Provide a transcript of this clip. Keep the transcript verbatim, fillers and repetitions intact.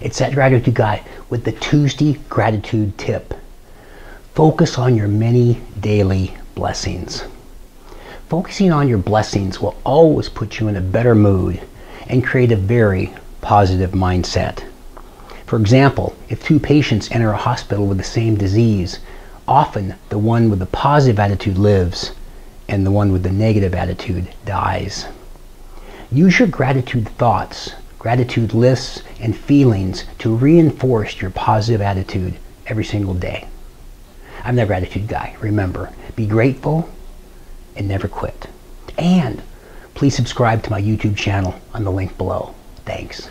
It's That Gratitude Guy with the Tuesday Gratitude Tip. Focus on your many daily blessings. Focusing on your blessings will always put you in a better mood and create a very positive mindset. For example, if two patients enter a hospital with the same disease, often the one with the positive attitude lives and the one with the negative attitude dies. Use your gratitude thoughts, gratitude lists, and feelings to reinforce your positive attitude every single day. I'm the Gratitude Guy. Remember, be grateful and never quit. And please subscribe to my YouTube channel on the link below. Thanks.